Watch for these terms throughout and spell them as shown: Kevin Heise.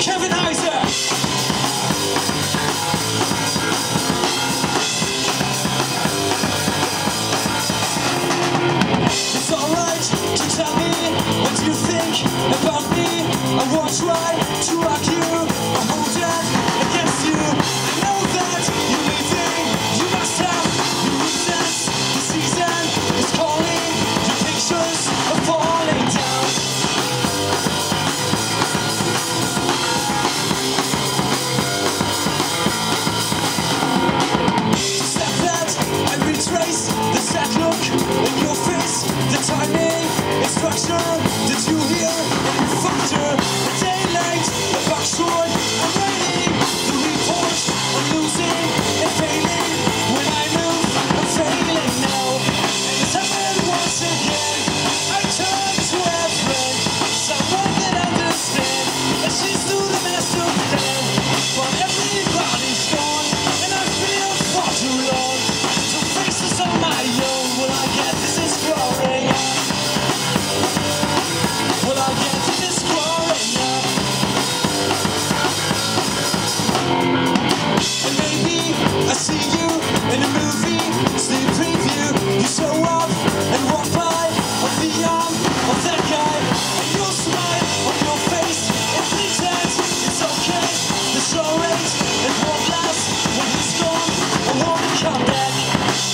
Kevin Heise! It's alright to tell me what you think about me. I won't try to argue or hold that against you. I know that you may think you must have your reasons. The season is calling, your pictures are falling down. Except that I retrace the sad look in your face, the timing, instruction that you hear and you falter. The daylight, the back short, I'm waiting. The report on losing and failing. When I move, I'm failing now. And it's happened once again. I turn to a friend, someone that understands. And she's through the master plan. But everybody's gone, and I feel far too long to face this on my own. Will I get this is glory? Will I get this is glory now? And maybe I see you in a movie, sneak preview. You show up and walk by with the arm of that guy, and you'll smile on your face and pretend it's okay. The show ends, it won't last. When he's gone, I won't come back.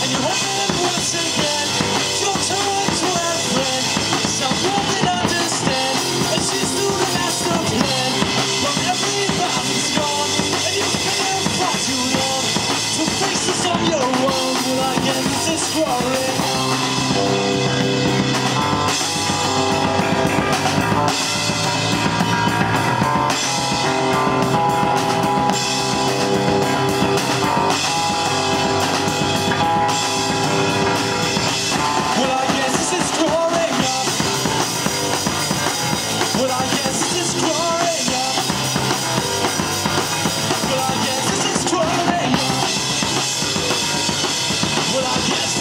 And you happen once again. You'll turn to a friend, someone that understands, and she's through the master plan. But everybody's gone, and you've been far too long to face this on your own. Will I get this is glory? Well, I guess.